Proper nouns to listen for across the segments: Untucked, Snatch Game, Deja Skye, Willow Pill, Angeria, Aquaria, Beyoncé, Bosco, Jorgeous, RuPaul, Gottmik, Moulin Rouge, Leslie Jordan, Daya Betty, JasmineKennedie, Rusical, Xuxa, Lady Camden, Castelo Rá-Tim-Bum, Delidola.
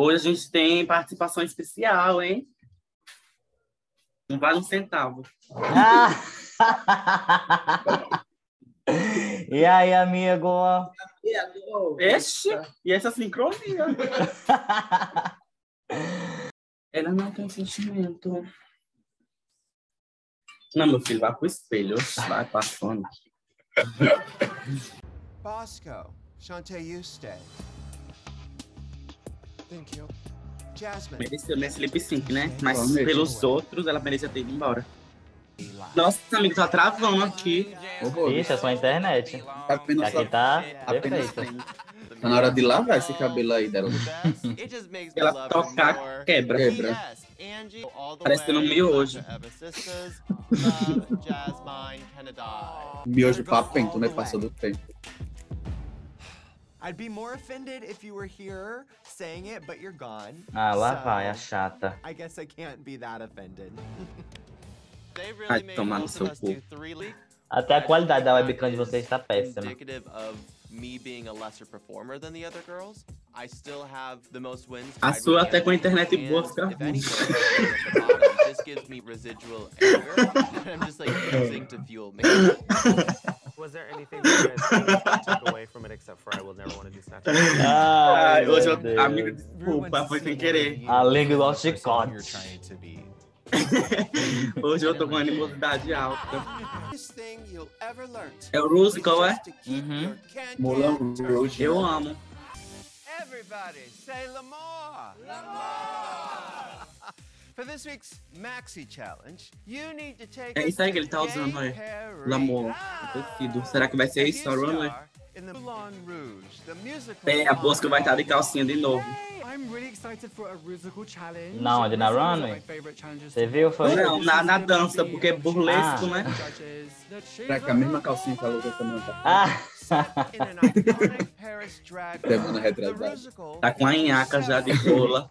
Hoje a gente tem participação especial, hein? Não vale um centavo. Ah! E aí, amigo? Este? E essa sincronia? Ela não tem sentimento. Não, meu filho, vai pro espelho. Vai passando. Bosco, Shantae, you stay. Thank you. Jasmine. Mereceu nesse lip sync, né? Mas bom, pelos outros, ela merecia ter ido embora. Nossa, amigo, tá travando aqui. Ixi, é só a internet. Aqui tá perfeito. Tá na hora de lavar esse cabelo aí dela. Ela tocar, quebra. Quebra. Parece que não miojo. Miojo papento, né? Passou do tempo. I'd be more offended if you were here saying it, but you're gone. Ah, lá vai a chata. I guess I can't be that offended. Ai, tomar no seu cu. Até a qualidade da webcam de vocês está péssima. A sua até com a internet boa fica ruim. Ai, hoje eu, amigo, desculpa, foi sem querer. A língua igual chicote. Hoje eu tô com animosidade alta. É o Rusical, é? Uhum. Moulin Rouge. Eu amo. Everybody say Lamar! Lamar! For this week's Maxi Challenge, you need to take é isso aí que ele tá usando, é? Lamor. Tecido. Será que vai ser isso, Runway? É, a Bosco vai estar de calcinha de novo. Não, onde? Na runway? Você viu? Foi? Não, na dança, porque é burlesco, né? Será que a mesma calcinha que a Luca também tá? Ah! Tá com a nhaca já de rola.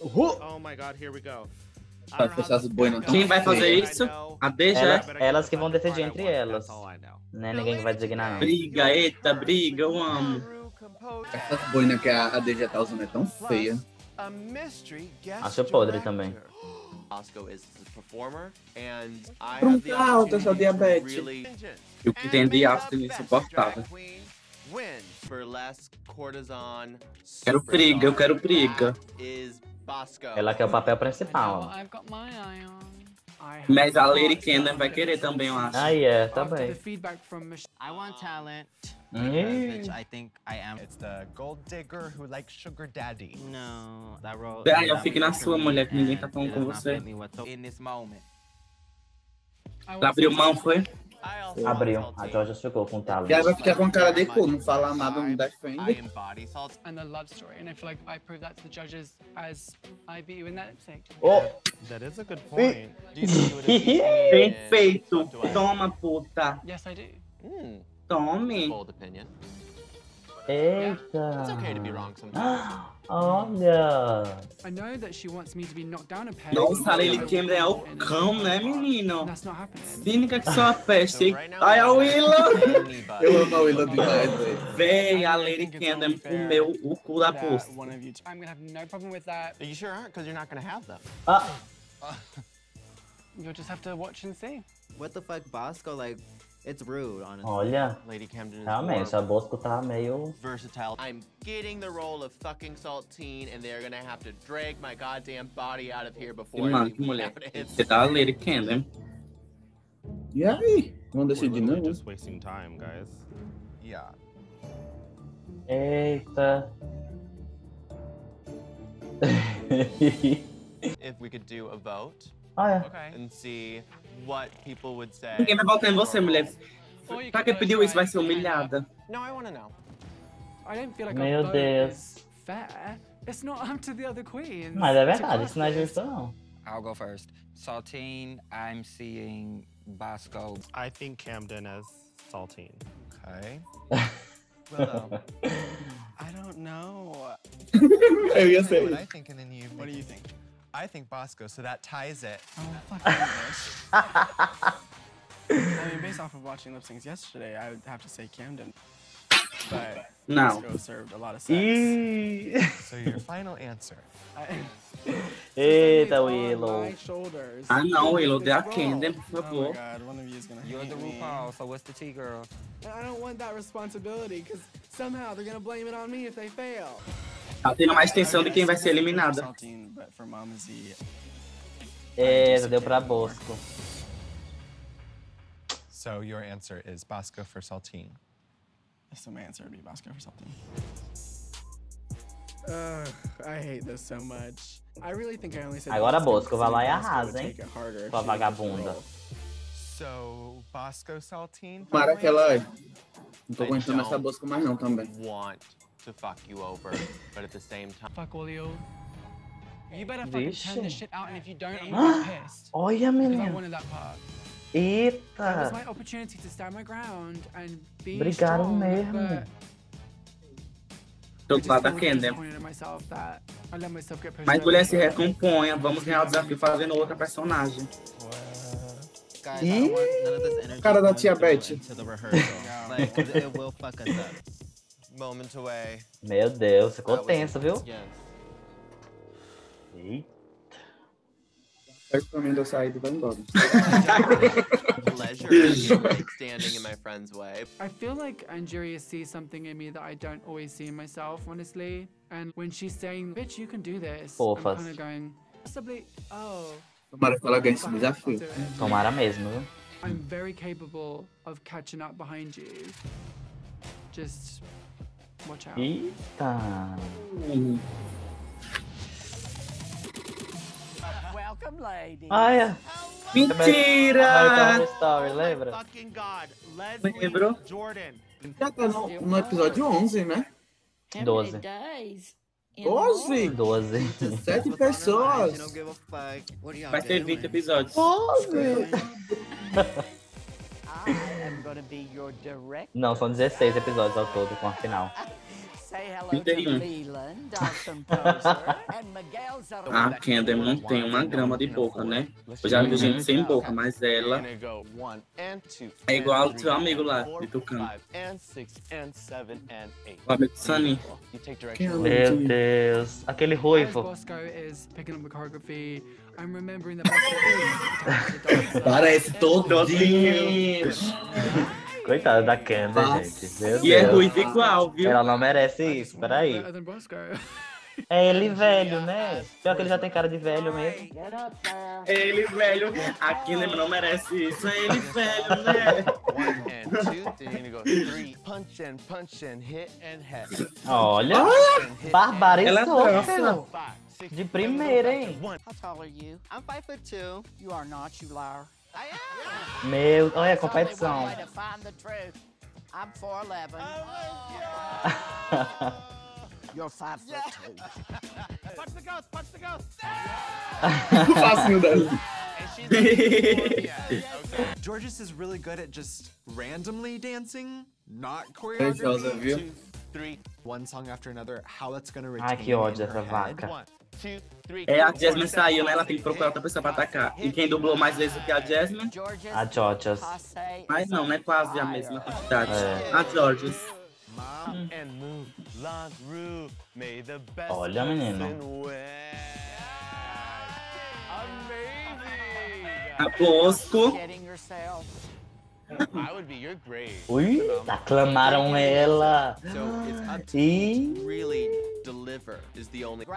Oh my God, here we go. Quem vai fazer isso? A Deja? Elas que vão decidir entre elas. Né? Ninguém vai designar. Briga, eita, briga, eu amo. Essas boinas que a Deja tá usando é tão feia. Acho podre também. Pronta alta, sua diabetes. Eu que entendi a Austin insuportável. Quero briga, eu quero briga. Ela quer o papel principal. Mas a Lady Camden vai querer também, eu acho. Ah, é, tá bem. I want talent. I think I am. It's the gold digger who likes sugar daddy. No, that role. Eu fique na sua, mulher, que ninguém tá falando com você. Ela abriu mão, foi? Abriu. A Jorgeous ficou com talento. E ela vai ficar com cara de cu, não falar nada, não dá defender. Oh! Bem feito! Toma, puta! Tome! Eita! Olha! Nossa, ele quebra é o cão, né, menino? Cínica que só a peste. Ai, a Willow! Eu amo a Willow demais, velho. Véi, a Lady Camden comeu o cu da poça. Ah! It's rude, honestly. Olha, realmente, a Bosco tá meio... versatile. I'm getting the role of fucking saltine and they're gonna have to drag my goddamn body out of here before... Mano, que mulher. Você tá a Lady Camden. E aí? Não decidi não. Just wasting time, guys. Yeah. Eita. If we could do a vote. Ah, é. And see what people would say. Ninguém vai votar em você, mulher. Pra que pediu isso, vai ser humilhada. Meu Deus. Mas é verdade, isso não é justo, não. I'll go first. Saltine, I'm seeing Bosco. I think Camden as Saltine. Okay. Well, I don't know. Eu ia ser. What I think and then you. What do you think? I think Bosco, so that ties it. Oh, fuck. mean, based off of watching lip syncs yesterday, I would have to say Camden. But no. Bosco served a lot of sex. So your final answer. Eita, Willow. I know, Willow. They are Camden, por favor. Oh my God, one of you is gonna You're the RuPaul, so what's the tea, girl? I don't want that responsibility, because somehow they're gonna blame it on me if they fail. Tá tendo mais tensão de quem vai ser eliminada. Eita, deu pra Bosco. So your answer is Bosco for Saltine. So my answer would be Bosco for something. I hate this so much. I really think I only said Agora Bosco vai lá e arrasa, hein? Sua vagabunda. So, Bosco Saltine. Para que ela. Não tô aguentando essa Bosco mais não também. Want to fuck you over, but at the same time. Fuck all you. You better fucking turn this shit out, and if you don't, I'm gonna be pissed. Olha, menina. Eita! Brigaram mesmo. Tô do lado da Camden. Mas mulher, se recomponha. Vamos ganhar o desafio fazendo outra personagem. E... cara da tia Betty. Meu Deus, ficou tensa, viu? Eita. Recomendo eu sair do Van Gogh. Pleasure standing in my friend's way. I feel like Angeria sees something in me that I don't always see in myself, honestly. And when she's saying, bitch, you can do this, I'm kind of going, possibly, oh. Tomara que ela ganhe esse desafio. Tomara mesmo. I'm very capable of catching up behind you. Just watch out. Eita. Welcome, ladies. Ah, yeah. Mentira! Lembra? Fucking God, Leslie Jordan. Já tá no episódio 11, né? 12. 12? 12. 7 pessoas. Vai ter 20 episódios. 12! Não, são 16 episódios ao todo com a final. A Camden não tem uma grama de boca, né? Eu já vi gente sem boca, mas ela é igual ao seu amigo lá de Tucano. O amigo de Sunny. Meu Deus, aquele ruivo. Parece todinho. Coitada da Camden, gente. E é ruivo igual, viu? Ela não merece isso, peraí. É ele velho, né? Pior que ele já tem cara de velho mesmo. Ele velho. A Camden não merece isso. É ele velho, né? Olha, barbarizou. De primeira, hein? Meu, olha a competição. O facinho dela. Jorgeous is really good at just randomly dancing, not choreography. 2, 3, one song after another. How that's gonna retain. Ai, que ódio essa vaca. É, a Jasmine saiu, né? Ela tem que procurar outra pessoa pra atacar. E quem dublou mais vezes do que a Jasmine? A Jorgeous. Mas não, né? Quase a mesma quantidade. É. A Jorgeous. Olha, menino. A Bosco. Ui, aclamaram ela. E...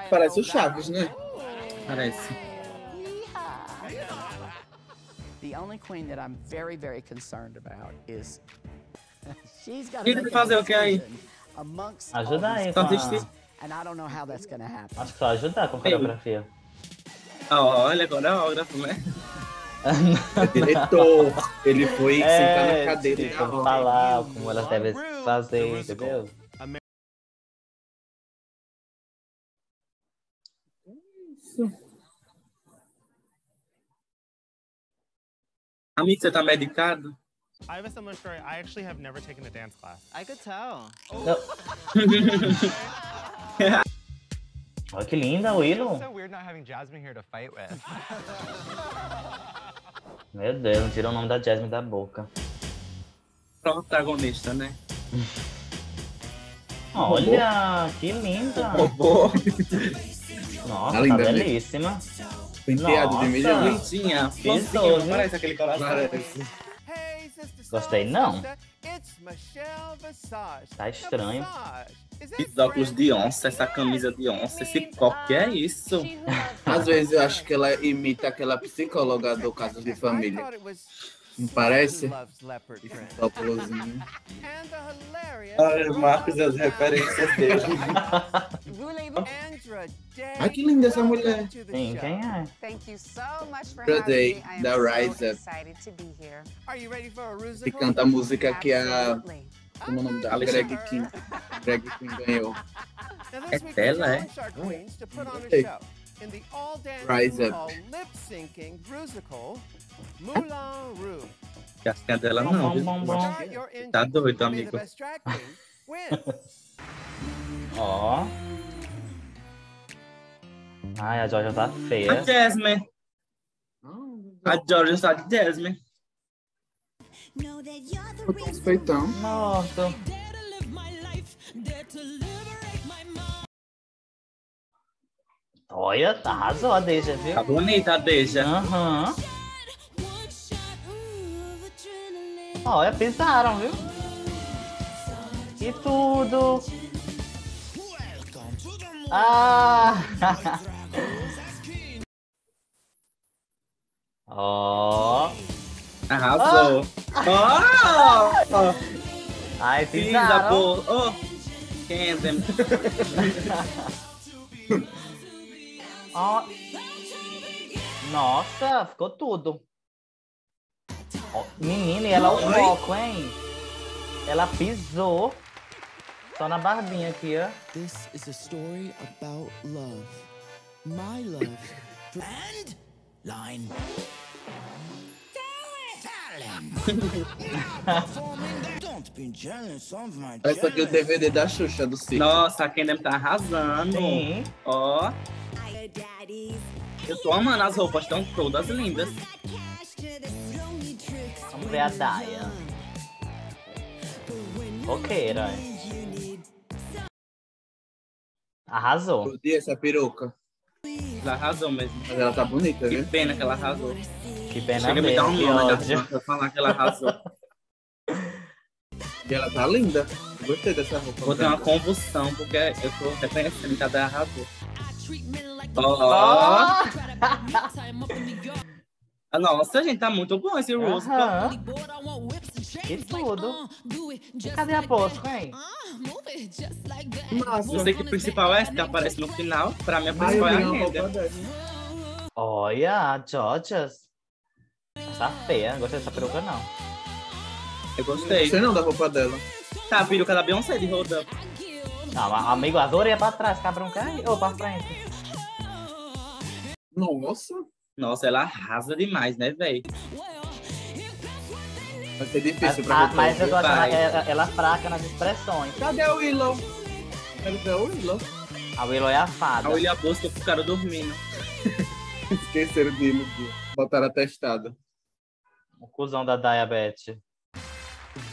parece o Chaves, né? Parece. Queria fazer o que aí? Ajuda aí, tá? Acho que só ajudar com a coreografia. Olha, agora é o ógrafo, né? Diretor, ele foi sentar na cadeira e falar como ela deve fazer, entendeu? Amigo, você tá medicado? I have a similar story. I actually have never taken a dance class. I could tell. Oh. Olha que linda, Willow. It's so weird not having Jasmine here to fight with. Meu Deus, não tirou o nome da Jasmine da boca. Protagonista, né? Olha, robô. Que linda! Robô. Nossa, tá belíssima. Penteado de milho. Lindinha, florzinha, não parece aquele coração. Gostei, não. Tá estranho. Esses óculos de onça, essa camisa de onça, esse coque, é isso? Às vezes eu acho que ela imita aquela psicóloga do Caso de Família. Não parece? Esse óculosinho. Olha, Marcos, as referências dele. Ai, que linda essa mulher. Sim, quem é? Today, da Rise Up. Que canta a música que a... Como é o nome da Greg King? Greg King ganhou. É dela, é? Rise Up. Acho que é dela não. Tá doido, amigo. Ó. Ai, a Jorgeous tá feia. A Jasmine. A Jorgeous tá de Jasmine. Eu tô suspeitando. Nossa. Olha, tá arrasou a Deja, viu? Tá bonita a Deja. Aham. Olha, pisaram, viu? E tudo. Ah! Ó. Oh. Arrasou. Oh. Ai, pisaram. Oh. Camden. Oh. Nossa, ficou tudo. Oh, menina, e ela o foco, hein? Ela pisou. Só na barbinha aqui, ó. This is a story about love. My love. And line. Essa aqui é o DVD da Xuxa do Ciclo. Nossa, a Kendem tá arrasando. Ó. Eu tô amando, as roupas estão todas lindas. Vamos ver a Daya. Ok, herói. Arrasou. Eu odeio essa peruca. Ela arrasou mesmo. Mas ela tá bonita, né? Que pena que ela arrasou. Que pena mesmo. Chega a me dar um nó na garganta pra falar que ela arrasou. E ela tá linda. Eu gostei dessa roupa. Vou ter uma convulsão, porque eu tô reconhecendo que a Daya arrasou. Oh! Nossa, gente, tá muito bom esse rosto. E tudo. Cadê a Bosco, hein? Nossa. Não sei que principal é essa que aparece no final. Pra mim, a principal é a Kendall. Olha, a Jorgeous. Tá feia, não gostei dessa peruca, não. Eu gostei. Não gostei não da roupa dela. Tá, a peruca da Beyoncé de roda. Não, amigo, as orelhas pra trás, cabrão, cai ou pra frente? Nossa. Nossa, ela arrasa demais, né, véi? Vai ser difícil pra você. Mas eu tô achando ela fraca nas expressões. Cadê a Willow? Cadê a Willow? A Willow é a fada. A Willow é a bolsa que ficaram dormindo. Esqueceram de iludir. Botaram atestado. O cuzão da Daya Betty.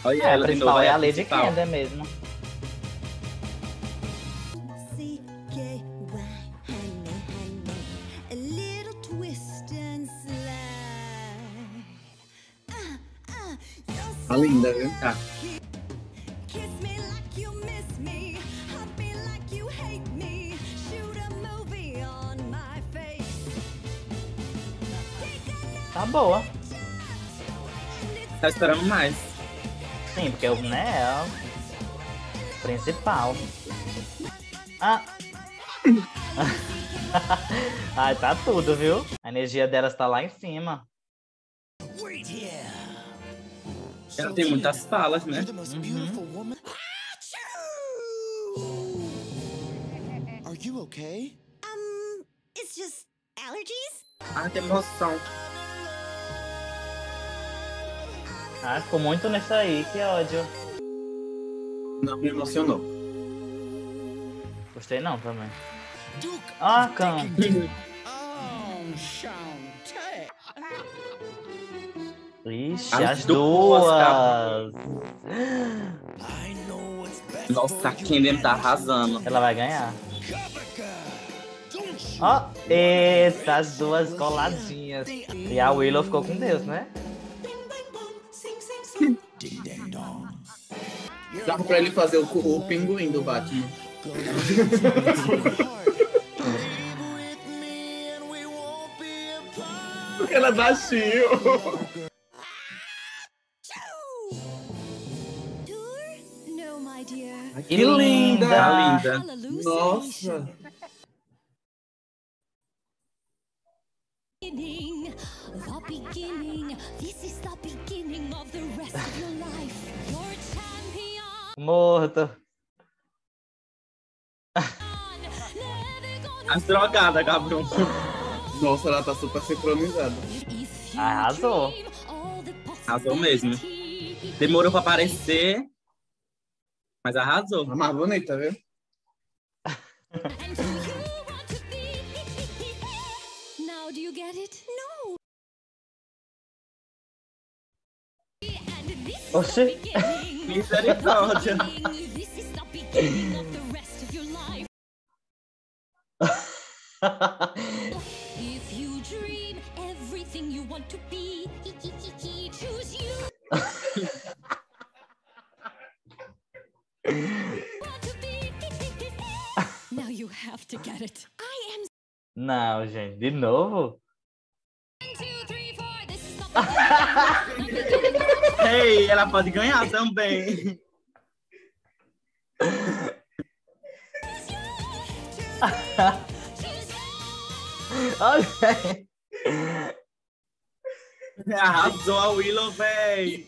Olha ela, a principal é a Lady Camden mesmo. Tá linda, viu? Tá. Tá boa. Tá esperando mais. Sim, porque o né, é o principal. Ah! Ai, tá tudo, viu? A energia delas tá lá em cima. Ela tem muitas falas, né? Uhum. Ah, tem emoção. Ah, ficou muito nessa aí, que ódio. Não me emocionou. Gostei não também. Ah, calma. Ixi, as duas. Nossa, a Camden tá arrasando. Ela vai ganhar. Ó, eita, as duas coladinhas. E a Willow ficou com Deus, né? Dá pra ele fazer o pinguim do Batman. Porque ela é baixinho. Que linda! Tá linda. Nossa! Morto. As drogadas, cabrão. Nossa, ela tá super sincronizada. Arrasou. Arrasou mesmo. Demorou pra aparecer, mas arrasou. A mais bonita, viu? Oxê! Misericórdia! Não, gente, de novo? Ei, ela pode ganhar também. Okay. Arrasou a Willow, véi.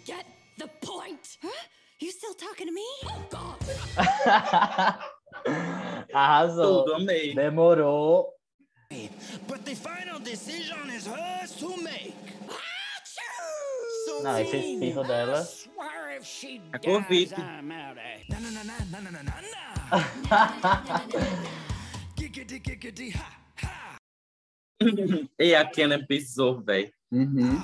Arrasou. Tudo, amei. Demorou. But the final decision is hers to make. Não, esse espirro dela é Covid. E a Camden pisou, velho. Uhum.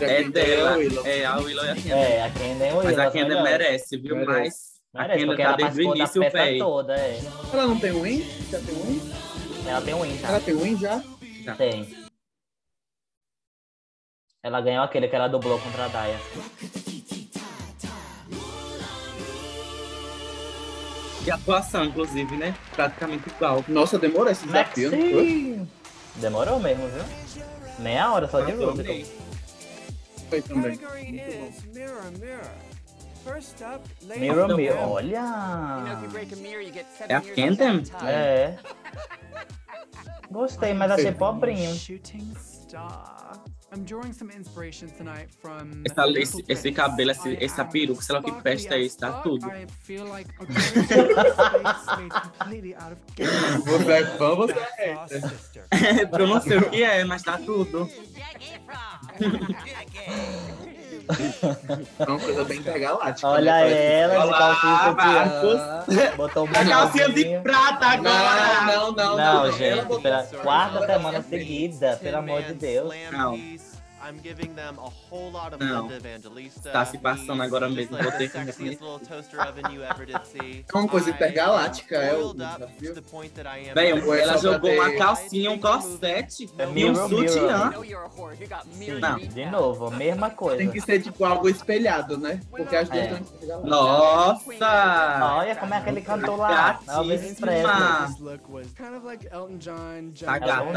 É dela, é a Willow e a Camden. É, a Camden é Willow. Mas a Camden merece, viu? Mas a Camden tá desde o início, velho. Ela não tem win? Já tem win? Ela tem win, tá? Ela tem win já? Já tem. Ela ganhou aquele que ela dublou contra a Daya. E a atuação, inclusive, né? Praticamente igual. Nossa, demorou esse desafio. Não foi? Demorou mesmo, viu? Meia hora só de Rusical. Foi também. Mirror, mirror. Olha! É a Camden? É. Gostei, mas achei pobrinho. I'm drawing some inspiration tonight from esse cabelo, essa peruca, sei lá que festa é isso, tá tudo. Você é fã, você é. Eu não sei o que é, mas tá tudo. É uma coisa bem galáctica. Olha ela, de calcinha de botou uma calcinha de prata agora. Não, gente. Pela quarta semana seguida, pelo amor de Deus. Não. Tá se passando agora mesmo. Vou ter que repetir. É uma coisa intergaláctica, é o desafio. Bem, ela jogou uma calcinha, um corsete e um sutiã. Não, de novo, mesma coisa. Tem que ser tipo algo espelhado, né? Porque as duas estão. Nossa! Olha como é que ele cantou lá. Tá gata.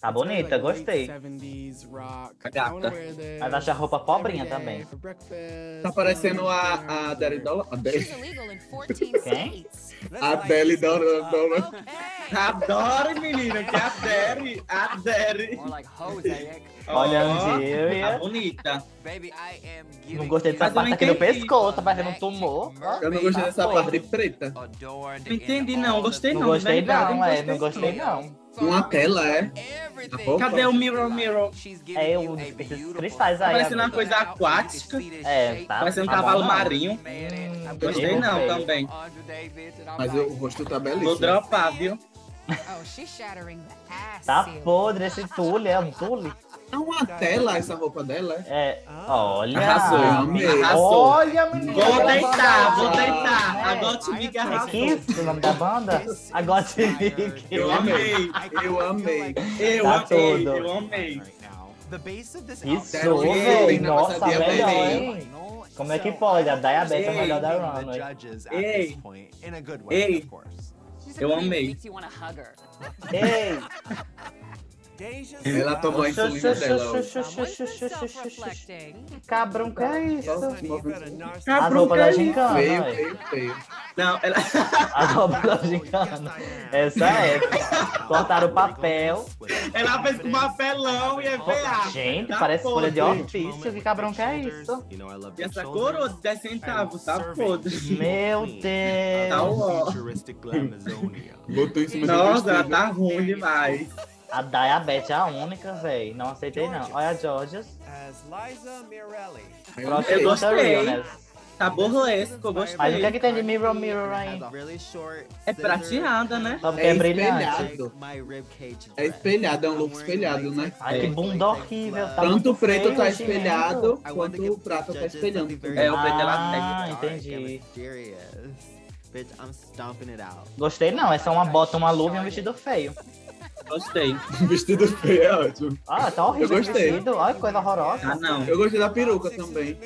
Tá bonita, gostei. A gata. Mas acha a roupa pobrinha também. Tá parecendo a Delidola. Quem? A Delidola. Adoro, menina, que adere. Adere. Olha, Angeria. Tá bonita. Não gostei dessa parte aqui do pescoço, tá parecendo um tumor. Eu não gostei dessa parte preta. Não entendi, não. Gostei, não. Não gostei, não. É, não gostei, não. Uma tela, é? Cadê o Mirror Mirror? É, esses cristais aí. Tá parecendo uma coisa aquática. É, tá. Parecendo um cavalo marinho. Gostei não também. Mas o rosto tá belíssimo. Vou dropar, viu? Tá podre esse tule, é um tule. É uma tela essa roupa dela, é? É, olha. Arrasou, eu amei. Arrasou. Olha, menina. Vou tentar. É. A Gottmik arrasou. É Kiss, o nome da banda? A Gottmik. Eu amei. Isso, velho. Nossa, melhor, hein? Como é que pode? A Daya Betty é melhor da runway. Ei. Eu amei. Ei. Ela tomou a insulina dela. Cabrão, que é isso? A roupa da gincana. Feio. Não, ela... A roupa da gincana. Essa é. Cortaram o papel. Ela fez com papelão e é feia. Gente, parece folha de ofício. Que cabrão, que é isso? E essa coroa de 10 centavos, tá podre. Meu Deus. Tá ó. Botou isso, nossa, tá ruim demais. A Daya Betty é a única, véi. Não aceitei, não. Olha a Jorgeous. Eu gostei. Tá burlesco, eu gostei. Mas o que é que tem de Mirror Mirror aí? É prateada, né? Só porque é brilhante. É espelhado, é um look espelhado, né? Ai, que bunda horrível. Tá tanto o preto tá espelhado, quanto o prato tá espelhando. É, o preto ela tem. Ah, entendi. Gostei, não. É só uma bota, uma luva e um vestido feio. Gostei. O vestido feio é ótimo. Ah, tá horrível. Eu gostei. Vestido. Olha que coisa horrorosa. Ah, não. Eu gostei da peruca também.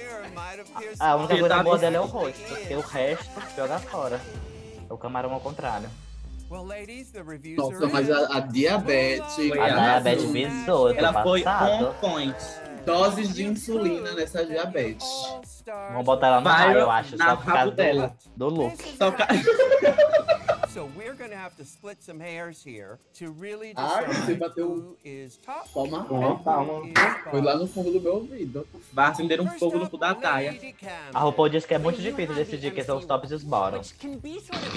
A única coisa boa dela é o rosto. Porque o resto joga fora. É o camarão ao contrário. Nossa, mas a Daya Betty. A Daya Betty visou. Ela foi on point. Doses de insulina nessa diabetes. Vamos botar ela no ar, eu acho. Só por causa dela. Do look. Só por causa. So we're gonna have to split some hairs here to really decide who is top. Foi lá no fundo do meu ouvido. Vai acender um fogo no cu da Daya. A RuPaul diz que é muito difícil decidir quem são os tops e os bottoms.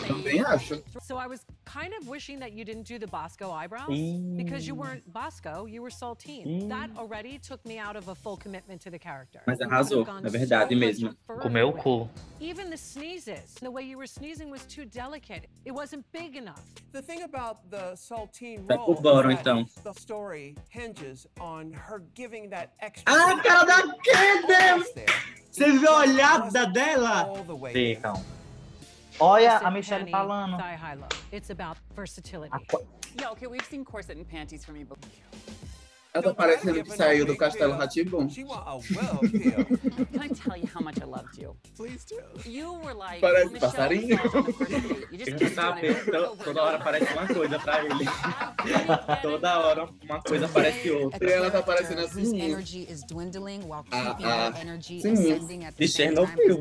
Também acho. So I was kind of wishing that you didn't do the Bosco eyebrows because you weren't Bosco, you were Saltine. That already took me out of a full commitment to the character. Mas arrasou, é verdade mesmo. Comeu o cu. Even the sneezes, the way you were sneezing was too delicate. It wasn't big enough. The thing about the Saltine role is that the story hinges on her giving that extra. Ah, cara da Camden! Você viu a olhada dela? Ficam. Olha a Michelle falando. It's about versatility. Yeah, okay, we've seen corset and panties from you before. Ela tá parecendo que saiu do Castelo Rá-Tim-Bum. Parece passarinho. Toda hora parece uma coisa pra ele. Toda hora uma coisa parece outra. E ela tá parecendo assim. Sim, de Chernobyl.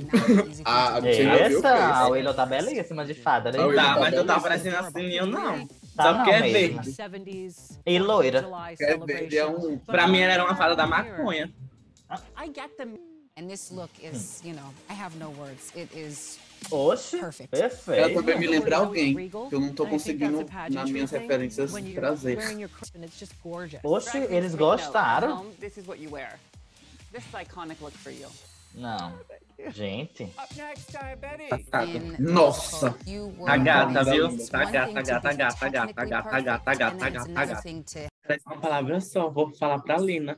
Essa, a Willow tá belíssima de fada, né? Tá, mas não tá parecendo assim, eu não. Tá, só porque é verde. E loira. É verde, é um... Pra mim, ela era uma fada da maconha. Oxe, perfeito. Ela também me lembra alguém, que eu não tô conseguindo, nas minhas referências, trazer. Oxe, eles gostaram? Não. Gente. Nossa. A gata, viu? A gata. Parece uma palavra só, vou falar pra Lina.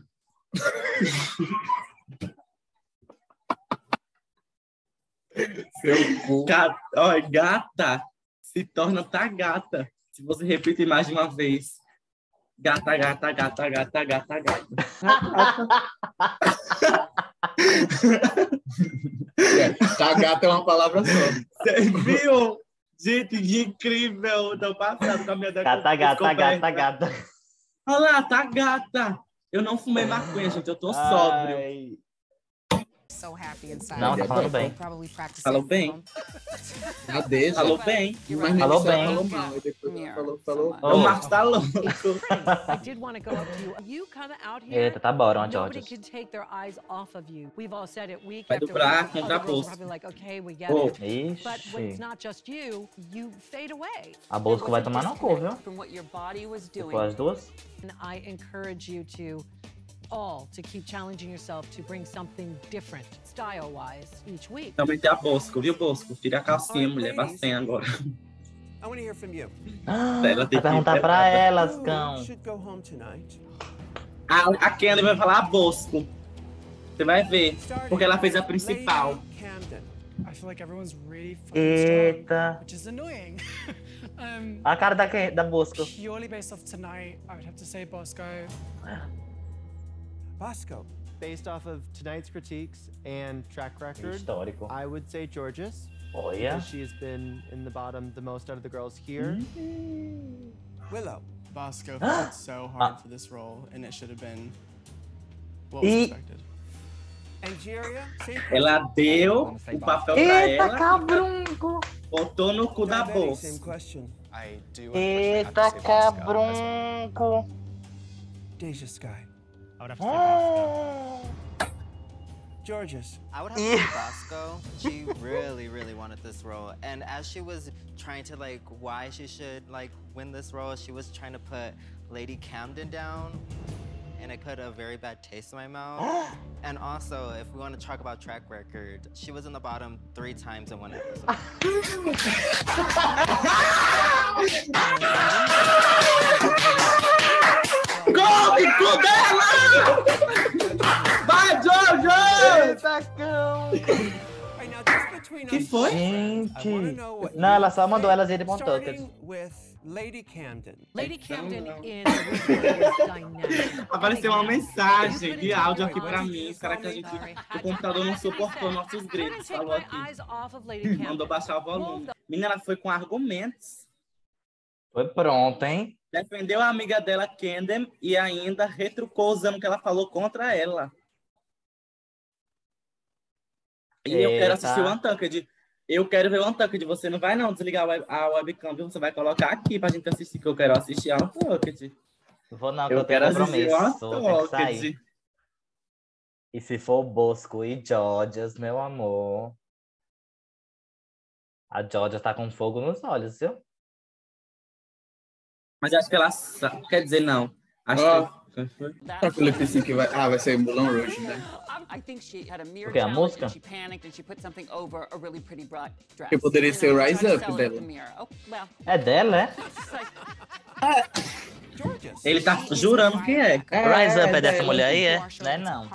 Seu cu. Gata se torna tagata. Se você repetir mais de uma vez. Gata. Cagata é uma palavra só. Você viu? Gente, que incrível! Tô passado com a minha gata. Olha lá, tá gata. Eu não fumei maconha, gente. Eu tô sóbrio. Não, tá falando bem. Falou bem. Falou mal. O Marcos tá louco. Eita, tá bora, onde ódio. Vai do pra contraposto. Ixi. A Bosco vai tomar no cu, viu? Ficou as duas. To keep challenging yourself to bring something different style-wise each week. Também tem a Bosco, viu, Bosco? Tira a calcinha, mulher, vai sem agora. I want to hear from you. Vai perguntar pra elas, cão. A Kelly vai falar a Bosco. Você vai ver, porque ela fez a principal. Eita. A cara da Bosco. Bosco. Based off of tonight's critiques and track record, histórico. I would say Jorgeous. Oh yeah. She has been in the bottom the most out of the girls here. Willow. Bosco fought so hard for this role, and it should have been what was expected. Angeria. Ela deu o papel pra ela. Eita, cabrunco. Botou no cu da bolsa. Eita, cabrunco. Deja Skye. I would have to say Bosco. Jorgeous. I would have to say Bosco. She really, really wanted this role. And as she was trying to like why she should like win this role, she was trying to put Lady Camden down. And it put a very bad taste in my mouth. And also, if we want to talk about track record, she was in the bottom 3 times in 1 episode. Gol e cu dela! Vai, Jorgeous! Que foi? Gente. Não, ela só mandou elas irem para um Untucked. Lady Camden. Lady Camden is apareceu uma mensagem de áudio aqui pra mim. Será que a gente, o computador não suportou nossos gritos? Falou aqui. Mandou baixar o volume. Menina, ela foi com argumentos. Foi pronta, hein? Defendeu a amiga dela, Camden, e ainda retrucou usando o que ela falou contra ela. E eu quero assistir o Untucked. Eu quero ver o Untucked. Você não vai não desligar a webcam, você vai colocar aqui pra gente assistir, que eu quero assistir ao Untucked. Vou não, eu quero assistir ao Untucked. E se for Bosco e Jorgeous, meu amor. A Jorgeous tá com fogo nos olhos, viu? Mas acho que ela sabe. Quer dizer, não. Acho que vai... Ah, vai ser Moulin Rouge, né? Porque a música? Que poderia ser o Rise Up dela. É dela, é? Ele tá jurando que é. Rise Up é dessa mulher aí, é? Não é não.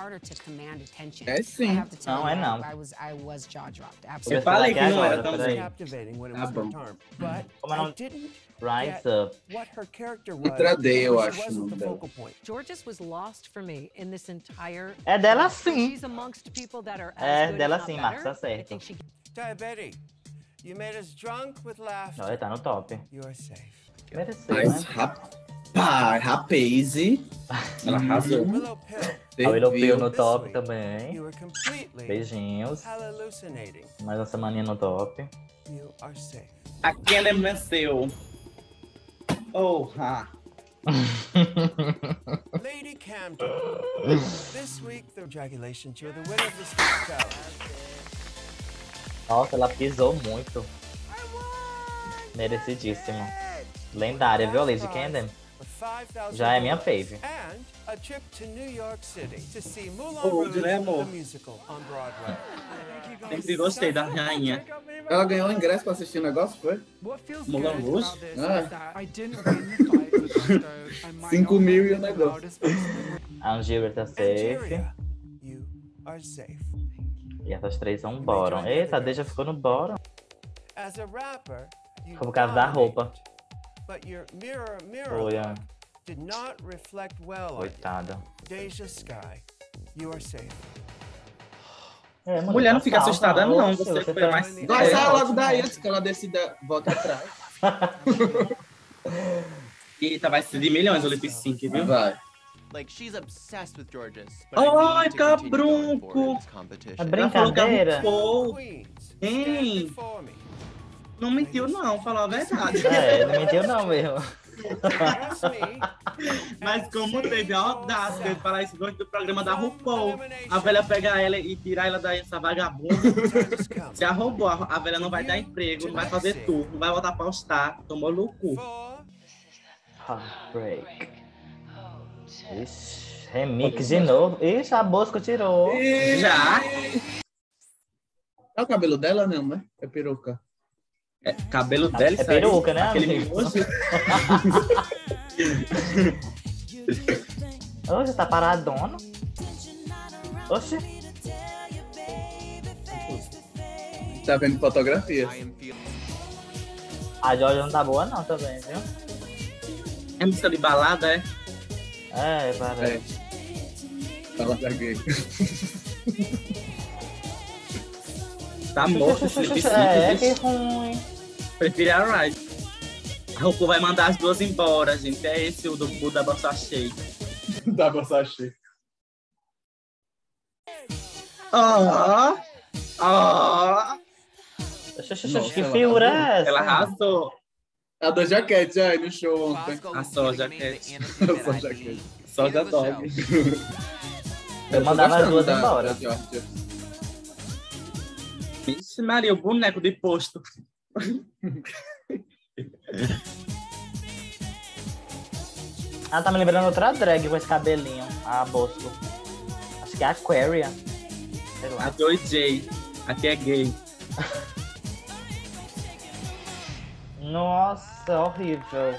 É sim. Não, é não. Eu falei que não era tão bem. Tá bom. Como é o nome? Rise Up. Tradei, eu acho. É dela sim. É dela sim, Marcos, tá certo. Daya Betty, you made us drunk with laughter. Ele tá no top. Mas rapaz, ela arrasou. A Willow Pill no top também. Beijinhos. Mais uma semaninha no top. Aquele venceu. Oh, ha. Lady Camden. This week, congratulations, you're the winner of this show. Nossa, ela pisou muito. Merecidíssimo. Lendária, viu, Lady Camden? Já é minha fave. Gold, né, amor? Sempre gostei da rainha. Ela ganhou um ingresso pra assistir o negócio, foi? Moulin Rouge? Ah. 5.000 e o negócio. A Angeria tá safe. E essas 3 são bottom. Eita, a Deja ficou no bottom. Ficou por causa da roupa. But your mirror did not reflect well on you. Deja Skye, you are safe. Mulher, não fica assustada não, você foi mais... Vai sair logo daí antes que ela decida, volta atrás. Eita, vai ser de milhões o lip sync, viu? Vai. Like she's obsessed with Jorgeous. Ai, cabrunco! A brincadeira? Hein? Não mentiu não, falou a verdade. É, não mentiu não mesmo. Mas como teve a audácia de falar isso durante o programa da RuPaul, a velha pegar ela e tirar ela daí, essa vagabunda. Se a roubou, a velha não vai dar emprego, não vai fazer tour, não vai voltar pra postar, tomou no cu. Heartbreak. Ixi, remix de novo. Ixi, a Bosco tirou. Já. É o cabelo dela, não, né? É peruca. É, cabelo dela é peruca, né? Aquele mimoso. Oxe, tá paradona. Oxe. Tá vendo fotografia. A Jorgeous não tá boa não também, viu? É música de balada, é? É, parece. É. Balada gay. Tá morto, Felipe. É, que ruim. Prefiro a Ride. A RuPaul vai mandar as duas embora, gente. É esse o do da Bansachê. Da Bansachê. Ó! Ó! Que figura é essa? Ela arrasou. A da jaquete aí no show ontem. A só jaquete. A só jaquete. Só da dog. Vai mandar as duas embora. Vixe Maria, o boneco de posto. Ela tá me lembrando outra drag com esse cabelinho. A Bosco. Acho que é a Aquaria. Sei lá. A 2J. Aqui é gay. Nossa, horrível.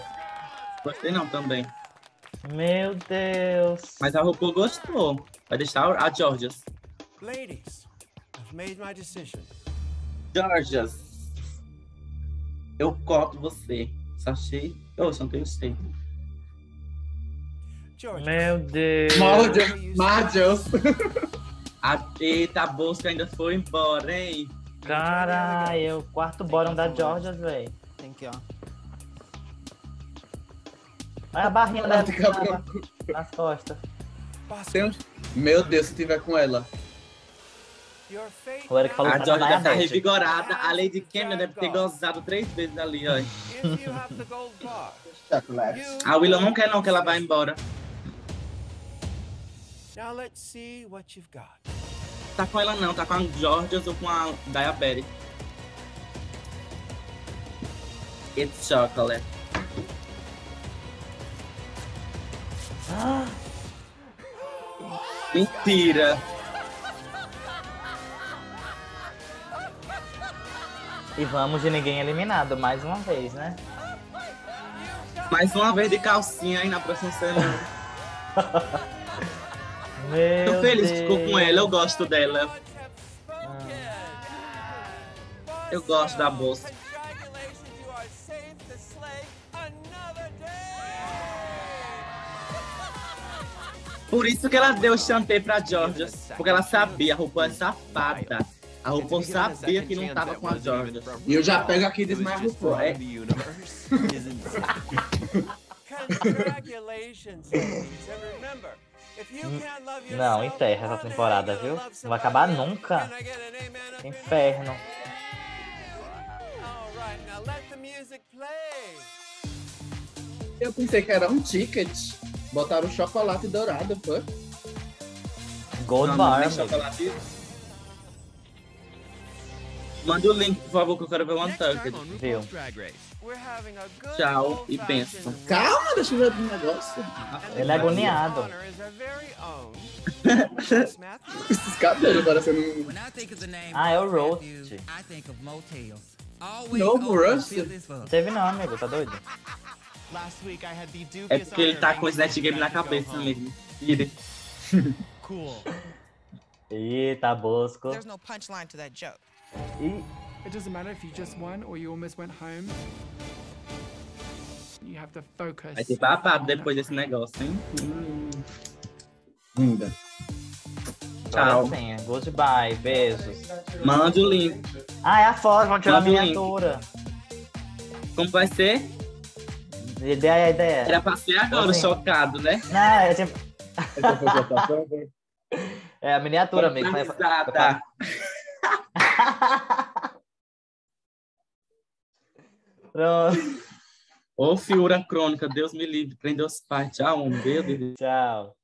Gostei não também. Meu Deus. Mas a RuPaul gostou. Vai deixar a Jorgeous. Ladies. Made my decision. Jorgeous, eu corto você. Sachê. Eu só não tenho seio. Meu Deus. Jorgeous. Eita, a bolsa ainda foi embora, hein? Caralho, o quarto bottom da Jorgeous, velho. Tem que, ó. Olha a barrinha dela nas costas. Meu Deus, se tiver com ela. O Eric falou a Jorgeous já tá revigorada. A Lady Camden deve ter gozado 3 vezes ali, ó. A Willow não quer não que ela vá embora. Tá com ela não, tá com a Jorgeous ou com a Daya Betty. It's chocolate. Mentira. E vamos de ninguém eliminado, mais uma vez, né? Mais uma vez de calcinha aí na próxima semana. Tô feliz que ficou com ela, eu gosto dela. Eu gosto da bolsa. Por isso que ela deu o chantei pra Jorgeous, porque ela sabia, a roupa é safada. A RuPaul sabia que não tava com a Jorgeous. E eu já pego aqui e desmaio a RuPaul, é? Não, enterra essa temporada, viu? Não vai acabar nunca. Inferno. Eu pensei que era um ticket. Botaram chocolate dourado, pô. Gold bar, manda o link, por favor, que eu quero ver o Untucked. Tchau e pensa. Calma, deixa eu ver o negócio. Ele é agoniado. Esses cabelos agora você não... Ah, é o Roast. Novo Roast? Não teve não, amigo, tá doido? É porque ele tá com o Snatch Game na cabeça, amigo. Tire. Eita, Bosco. There's no punchline to that joke. It doesn't matter if you just won or you almost went home. You have to focus. Vai ter babado depois desse negócio, hein? Linda. Tchau. Goodbye, beijos. Mande o link. Ah, é a foto, vamos tirar a miniatura. Como vai ser? Ideia. Era pra ser agora, assim. Chocado, né? Não, eu tinha... É a miniatura, amigo. Tá. Pronto. Ô, fiura crônica, Deus me livre, prendeu os pais. Tchau, um beijo. Tchau.